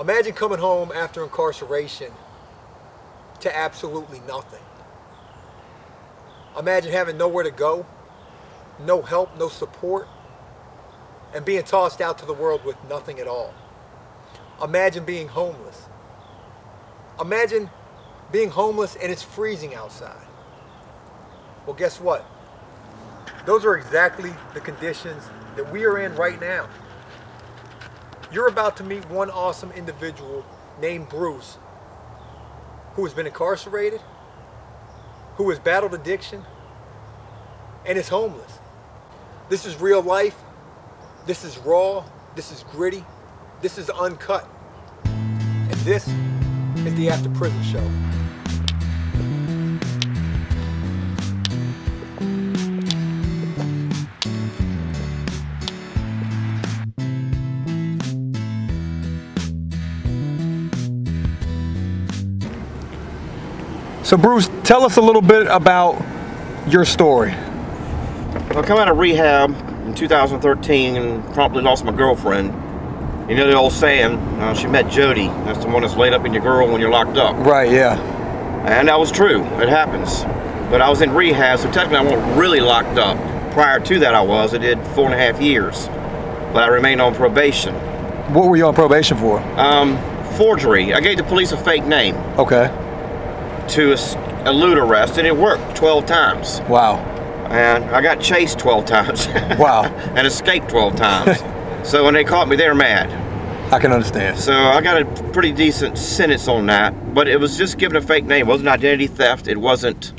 Imagine coming home after incarceration to absolutely nothing. Imagine having nowhere to go, no help, no support, and being tossed out to the world with nothing at all. Imagine being homeless. Imagine being homeless and it's freezing outside. Well, guess what? Those are exactly the conditions that we are in right now. You're about to meet one awesome individual named Bruce, who has been incarcerated, who has battled addiction, and is homeless. This is real life. This is raw. This is gritty. This is uncut. And this is the After Prison Show. So Bruce, tell us a little bit about your story. Well, I come out of rehab in 2013 and promptly lost my girlfriend. You know the old saying, she met Jody. That's the one that's laid up in your girl when you're locked up. Right, yeah. And that was true, it happens. But I was in rehab, so technically I wasn't really locked up. Prior to that I was, I did 4.5 years. But I remained on probation. What were you on probation for? Forgery. I gave the police a fake name. Okay. To elude arrest, and it worked 12 times. Wow. And I got chased 12 times. Wow. And escaped 12 times. So when they caught me, they were mad. I can understand. So I got a pretty decent sentence on that, but it was just giving a fake name. It wasn't identity theft. It wasn't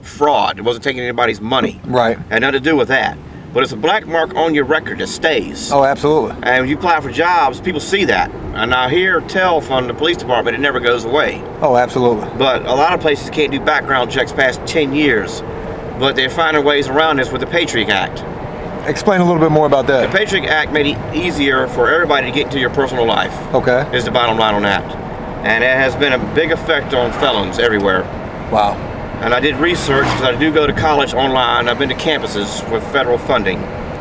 fraud. It wasn't taking anybody's money. Right. Had nothing to do with that. But it's a black mark on your record that stays. Oh, absolutely. And when you apply for jobs, people see that. And I hear tell from the police department, it never goes away. Oh, absolutely. But a lot of places can't do background checks past 10 years. But they're finding ways around this with the Patriot Act. Explain a little bit more about that. The Patriot Act made it easier for everybody to get into your personal life. Okay. Is the bottom line on that. And it has been a big effect on felons everywhere. Wow. And I did research, because I do go to college online. I've been to campuses with federal funding,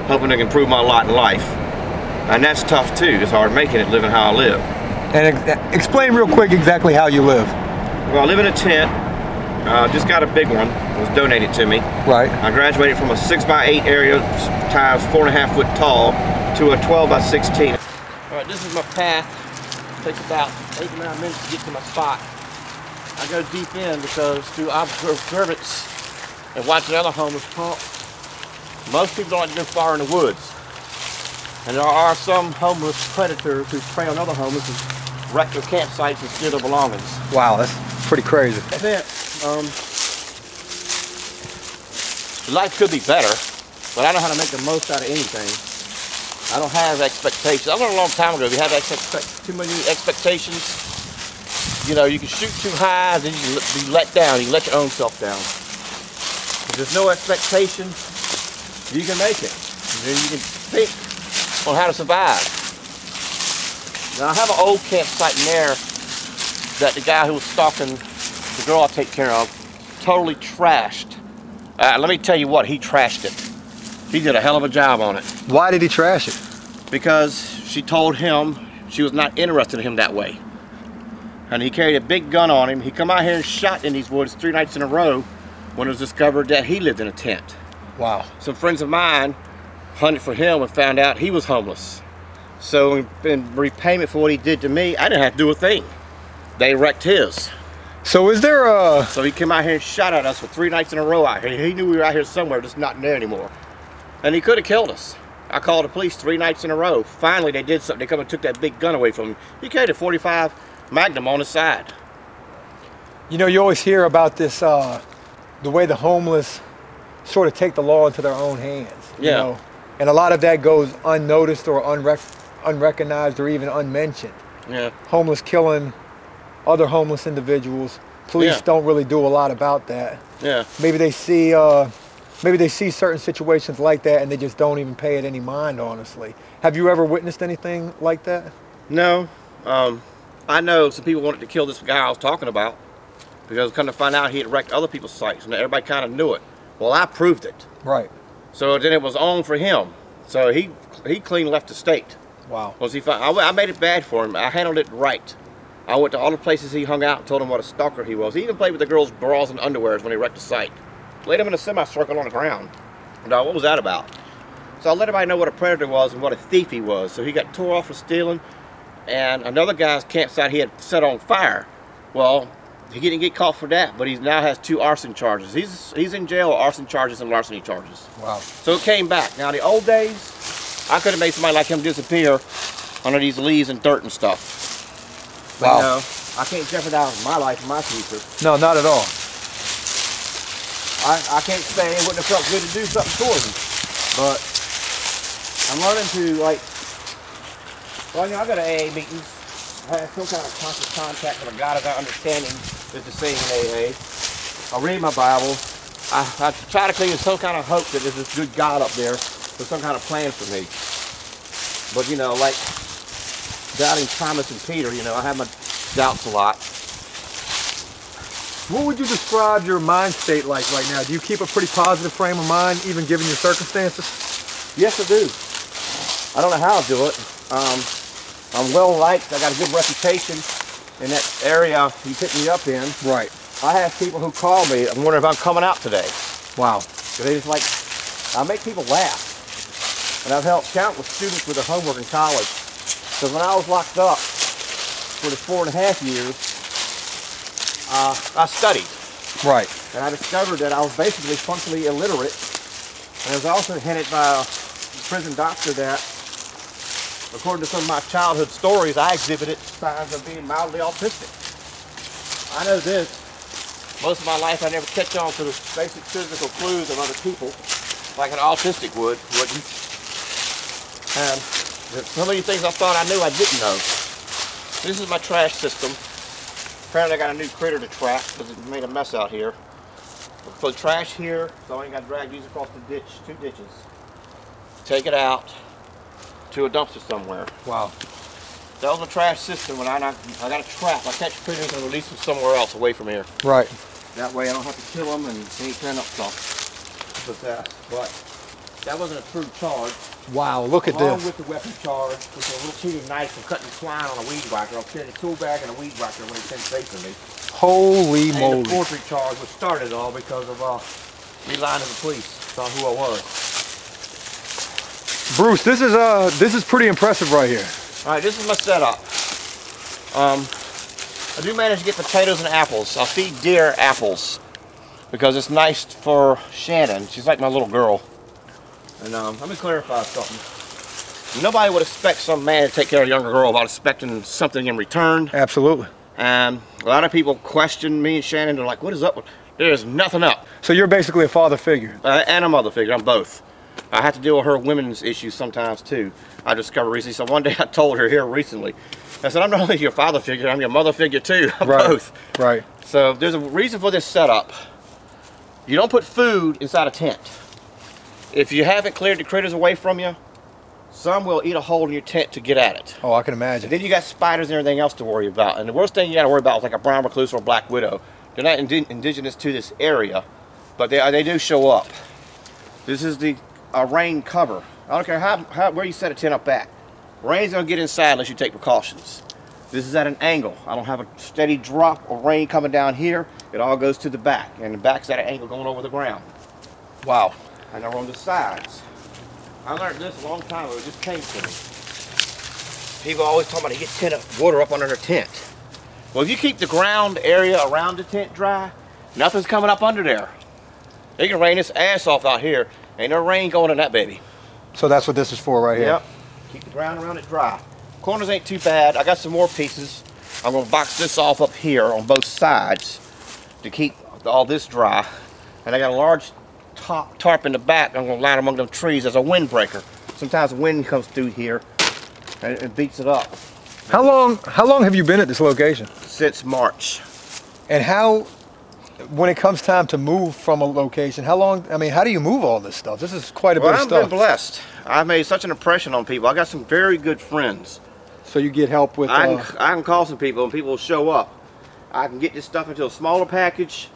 hoping to improve my lot in life. And that's tough too, it's hard making it, living how I live. And explain real quick exactly how you live. Well, I live in a tent, just got a big one, it was donated to me. Right. I graduated from a 6x8 area times 4.5 foot tall to a 12x16. All right, this is my path. It takes about 8 or 9 minutes to get to my spot. I go deep in because through observance and watching other homeless pumps, most people don't go far in the woods. And there are some homeless predators who prey on other homeless and wreck their campsites and steal their belongings. Wow, that's pretty crazy. That's it. Life could be better, but I know how to make the most out of anything. I don't have expectations. I learned a long time ago, if you have too many expectations, you know, you can shoot too high, then you can be let down. You can let your own self down. If there's no expectation, you can make it. And then you can think on how to survive. Now, I have an old campsite in there that the guy who was stalking the girl I take care of totally trashed. Let me tell you what, he trashed it. He did a hell of a job on it. Why did he trash it? Because she told him she was not interested in him that way. And he carried a big gun on him. He come out here and shot in these woods 3 nights in a row when it was discovered that he lived in a tent. Wow. Some friends of mine hunted for him and found out he was homeless. So in repayment for what he did to me, I didn't have to do a thing. They wrecked his. So is there a... So he came out here and shot at us for 3 nights in a row out here. He knew we were out here somewhere, just not there anymore. And he could have killed us. I called the police 3 nights in a row. Finally, they did something. They come and took that big gun away from him. He carried a .45 Magnum on the side. You know, you always hear about this, the way the homeless sort of take the law into their own hands. Yeah. You know? And a lot of that goes unnoticed or unrecognized or even unmentioned. Yeah. Homeless killing other homeless individuals. Police don't really do a lot about that. Yeah. Maybe they see certain situations like that and they just don't even pay it any mind, honestly. Have you ever witnessed anything like that? No. I know some people wanted to kill this guy I was talking about because come to find out he had wrecked other people's sites and everybody kind of knew it. Well, I proved it. Right. So then it was on for him. So he clean left the state. Wow. Because I made it bad for him. I handled it right. I went to all the places he hung out and told him what a stalker he was. He even played with the girls' bras and underwears when he wrecked the site. Laid him in a semicircle on the ground. Now, what was that about? So I let everybody know what a predator was and what a thief he was. So he got tore off for stealing, and another guy's campsite he had set on fire. Well, he didn't get caught for that, but he now has 2 arson charges. He's in jail with arson charges and larceny charges. Wow. So it came back. Now, in the old days, I could have made somebody like him disappear under these leaves and dirt and stuff. But wow. No, I can't jeopardize my life and my future. No, not at all. I can't say it wouldn't have felt good to do something towards him. But I'm learning to, like, well, you know, I go to AA meetings. I have some kind of constant contact with a God as I understand him, is the same in AA. I read my Bible. I try to cling to some kind of hope that there's this good God up there with some kind of plan for me. But, you know, like, doubting Thomas and Peter, you know, I have my doubts a lot. What would you describe your mind state like right now? Do you keep a pretty positive frame of mind, even given your circumstances? Yes, I do. I don't know how I do it. I'm well liked. I got a good reputation in that area you picked me up in. Right. I have people who call me. I'm wondering if I'm coming out today. Wow. So they just like, I make people laugh, and I've helped countless students with their homework in college. Because when I was locked up for the 4.5 years, I studied. Right. And I discovered that I was basically functionally illiterate. And I was also hinted by a prison doctor that, according to some of my childhood stories, I exhibited signs of being mildly autistic. I know this. Most of my life I never catch on to the basic physical clues of other people, like an autistic would, wouldn't. And so many things I thought I knew I didn't know. This is my trash system. Apparently I got a new critter to track because it made a mess out here. So trash here, so I ain't got to drag these across the ditch, 2 ditches. Take it out to a dumpster somewhere. Wow. That was my trash system when I got a trap. I catch critters and release them somewhere else away from here. Right. That way I don't have to kill them and any cleanup stuff. But that wasn't a true charge. Wow, look at this. Along with the weapon charge, with a little cheating knife for cutting twine on a weed whacker. I'll carry a tool bag and a weed whacker when it's in safe in me. Holy moly. And the forgery charge was started all because of me lying to the police on who I was. Bruce, this is pretty impressive right here. All right, this is my setup. I do manage to get potatoes and apples. I feed deer apples because it's nice for Shannon. She's like my little girl. And let me clarify something. Nobody would expect some man to take care of a younger girl without expecting something in return. Absolutely. And a lot of people question me and Shannon. They're like, what is up? There's nothing up. So you're basically a father figure. And a mother figure. I'm both. I have to deal with her women's issues sometimes, too. I discovered recently. So one day I told her here recently. I said, I'm not only your father figure, I'm your mother figure, too. I'm both. Right. So there's a reason for this setup. You don't put food inside a tent. If you haven't cleared the critters away from you, some will eat a hole in your tent to get at it. Oh, I can imagine. And then you got spiders and everything else to worry about. And the worst thing you got to worry about is like a brown recluse or a black widow. They're not indigenous to this area, but they do show up. This is the rain cover. I don't care where you set a tent up at. Rain's going to get inside unless you take precautions. This is at an angle. I don't have a steady drop of rain coming down here. It all goes to the back, and the back's at an angle going over the ground. Wow. And they're on the sides. I learned this a long time ago. It just came to me. People always talk about they get water up under their tent. Well, if you keep the ground area around the tent dry, nothing's coming up under there. It can rain its ass off out here. Ain't no rain going in that baby. So that's what this is for right here? Yep. Keep the ground around it dry. Corners ain't too bad. I got some more pieces. I'm going to box this off up here on both sides to keep all this dry. And I got a large tarp in the back. I'm going to line among them trees as a windbreaker. Sometimes the wind comes through here and it beats it up. How long have you been at this location? Since March. And when it comes time to move from a location, how do you move all this stuff? This is quite a bit of stuff. I've been blessed. I've made such an impression on people. I got some very good friends. So you get help with... I can call some people and people will show up. I can get this stuff into a smaller package.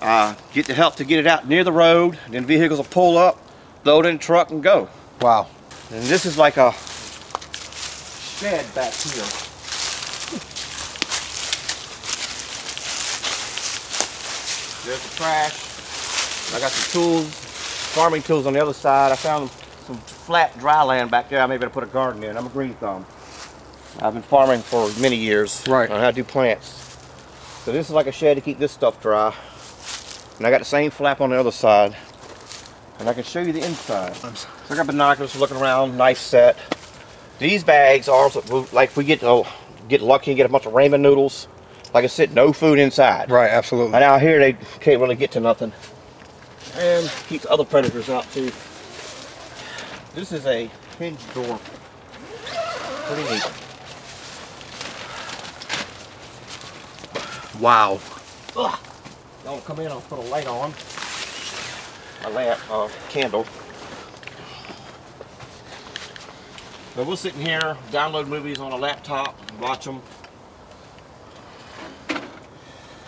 Get the help to get it out near the road, then vehicles will pull up, load in the truck and go. Wow. And this is like a shed back here. There's the trash. I got some tools, farming tools on the other side. I found some flat dry land back there. I may better put a garden in. I'm a green thumb. I've been farming for many years. Right. On how to do plants. So this is like a shed to keep this stuff dry. And I got the same flap on the other side. And I can show you the inside. So I got binoculars for looking around, knife set. These bags are like we get lucky and get a bunch of ramen noodles. Like I said, no food inside. Right, absolutely. And out here they can't really get to nothing. And keeps other predators out too. This is a hinge door. Pretty neat. Wow. Ugh. Y'all come in, I'll put a light on. A lamp, candle. But we'll sit in here, download movies on a laptop, and watch them.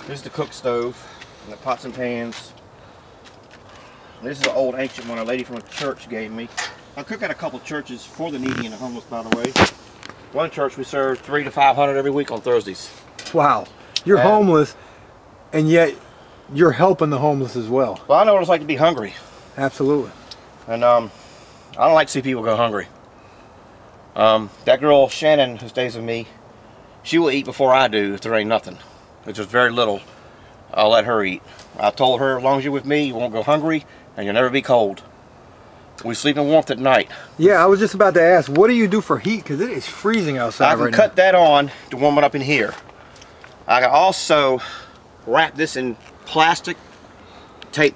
This is the cook stove and the pots and pans. This is an old ancient one a lady from a church gave me. I cook at a couple churches for the needy and the homeless, by the way. One church we serve 300 to 500 every week on Thursdays. Wow. You're homeless, and yet you're helping the homeless as well. Well, I know what it's like to be hungry. Absolutely. And I don't like to see people go hungry. That girl, Shannon, who stays with me, she will eat before I do if there ain't nothing. Which is very little. I'll let her eat. I told her, as long as you're with me, you won't go hungry. And you'll never be cold. We sleep in warmth at night. Yeah, I was just about to ask, what do you do for heat? Because it is freezing outside right now. I can cut that on to warm it up in here. I can also wrap this in plastic, take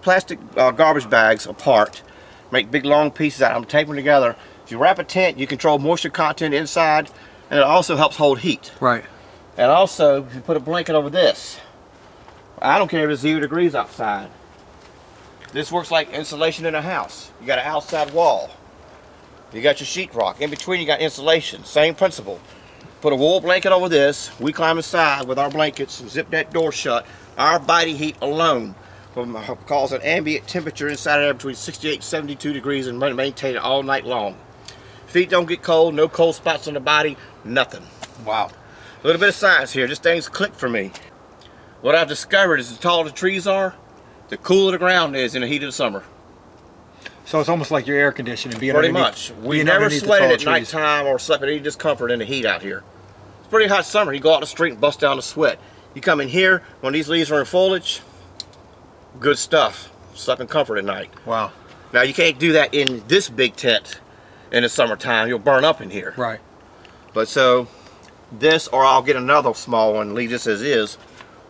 plastic garbage bags apart, make big long pieces out of them, tape them together. If you wrap a tent, you control moisture content inside, and it also helps hold heat. Right. And also, if you put a blanket over this, I don't care if it's 0 degrees outside. This works like insulation in a house. You got an outside wall. You got your sheetrock. In between you got insulation. Same principle. Put a wool blanket over this. We climb inside with our blankets and zip that door shut. Our body heat alone will cause an ambient temperature inside there between 68 and 72 degrees and maintain it all night long. Feet don't get cold. No cold spots on the body. Nothing. Wow. A little bit of science here. This thing's clicked for me. What I've discovered is the taller the trees are, the cooler the ground is in the heat of the summer. So it's almost like your air conditioning. Pretty much. We never sweated at nighttime or slept at any discomfort in the heat out here. It's a pretty hot summer. You go out the street and bust down the sweat. You come in here, when these leaves are in foliage, good stuff. Slept in comfort at night. Wow. Now you can't do that in this big tent in the summertime. You'll burn up in here. Right. But so this, or I'll get another small one, leave this as is.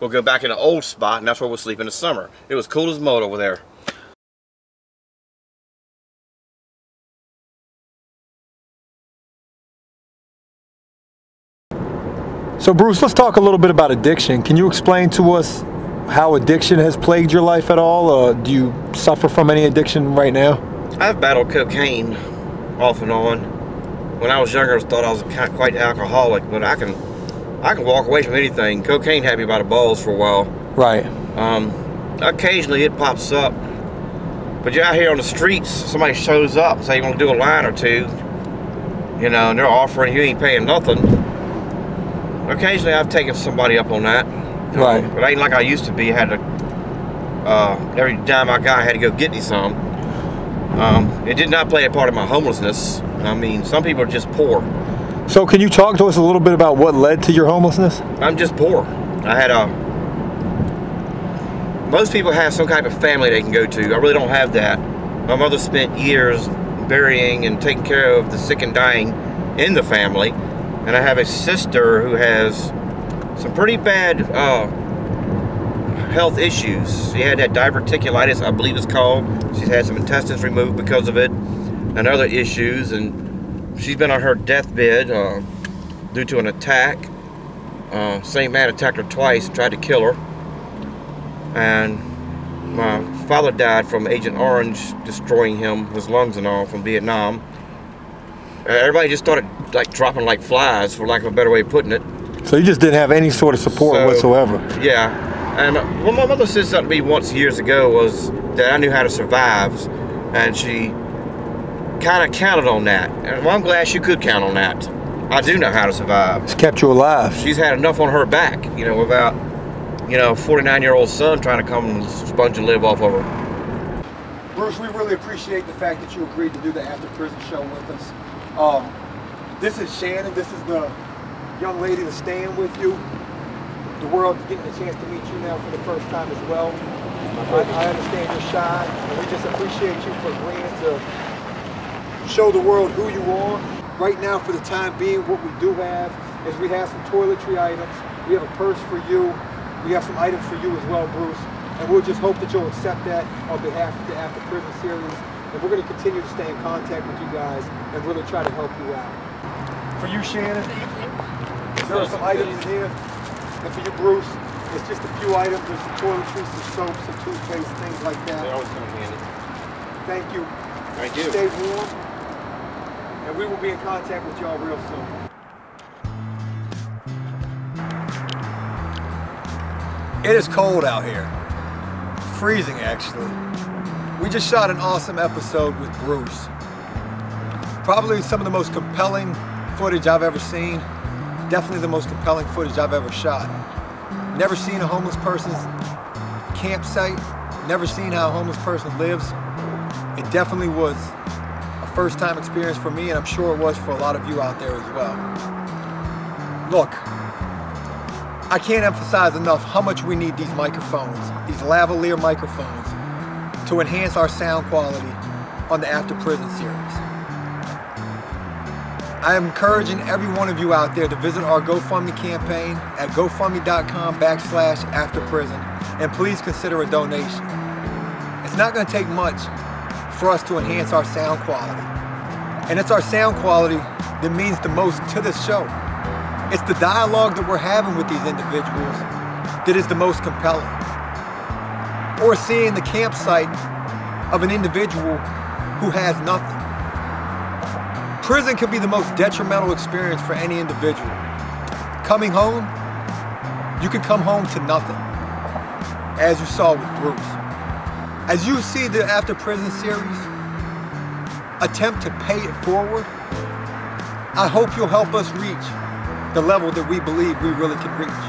We'll go back in the old spot, and that's where we'll sleep in the summer. It was cool as mud over there. So Bruce, let's talk a little bit about addiction. Can you explain to us how addiction has plagued your life at all? Do you suffer from any addiction right now? I've battled cocaine off and on. When I was younger, I thought I was quite alcoholic, but I can walk away from anything. Cocaine had me by the balls for a while. Right. Occasionally it pops up. But you're out here on the streets, somebody shows up, say you want to do a line or two, you know, and they're offering, you ain't paying nothing. Occasionally I've taken somebody up on that. Right. But I ain't like I used to be. I had to, every dime I got, I had to go get me some. It did not play a part of my homelessness. I mean, some people are just poor. So can you talk to us a little bit about what led to your homelessness? I'm just poor. I had a... Most people have some type of family they can go to. I really don't have that. My mother spent years burying and taking care of the sick and dying in the family. And I have a sister who has some pretty bad health issues. She had that diverticulitis, I believe it's called. She's had some intestines removed because of it and other issues. And she's been on her deathbed due to an attack. Same man attacked her twice, tried to kill her. And my father died from Agent Orange destroying him, his lungs and all, from Vietnam. Everybody just started like dropping like flies, for lack of a better way of putting it. So you just didn't have any sort of support whatsoever. Yeah, and well, my mother said something to me once years ago was that I knew how to survive, and she kind of counted on that. And I'm glad she could count on that. I do know how to survive. It's kept you alive. She's had enough on her back, you know, without, you know, a 49-year-old son trying to come and sponge and live off of her. Bruce, we really appreciate the fact that you agreed to do the After Prison Show with us. This is Shannon. This is the young lady that's staying with you. The world's getting a chance to meet you now for the first time as well. I understand you're shy, and we just appreciate you for agreeing to show the world who you are. Right now, for the time being, what we do have is we have some toiletry items. We have a purse for you. We have some items for you as well, Bruce. And we'll just hope that you'll accept that on behalf of the After Prison series. And we're going to continue to stay in contact with you guys and really try to help you out. For you, Shannon, there are some items in here. And for you, Bruce, it's just a few items. There's some toiletries, some soaps, some toothpaste, things like that. They always come handy. Thank you. Thank you. Stay warm. And we will be in contact with y'all real soon. It is cold out here. Freezing, actually. We just shot an awesome episode with Bruce. Probably some of the most compelling footage I've ever seen. Definitely the most compelling footage I've ever shot. Never seen a homeless person's campsite. Never seen how a homeless person lives. It definitely was first time experience for me, and I'm sure it was for a lot of you out there as well. Look, I can't emphasize enough how much we need these microphones, these lavalier microphones, to enhance our sound quality on the After Prison series. I am encouraging every one of you out there to visit our GoFundMe campaign at gofundme.com/afterprison, and please consider a donation. It's not going to take much for us to enhance our sound quality. And it's our sound quality that means the most to this show. It's the dialogue that we're having with these individuals that is the most compelling. Or seeing the campsite of an individual who has nothing. Prison can be the most detrimental experience for any individual. Coming home, you can come home to nothing, as you saw with Bruce. As you see the After Prison series attempt to pay it forward, I hope you'll help us reach the level that we believe we really can reach.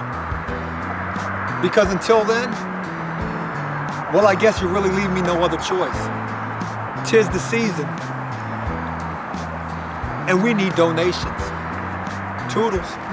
Because until then, well, I guess you really leave me no other choice. 'Tis the season, and we need donations. Toodles.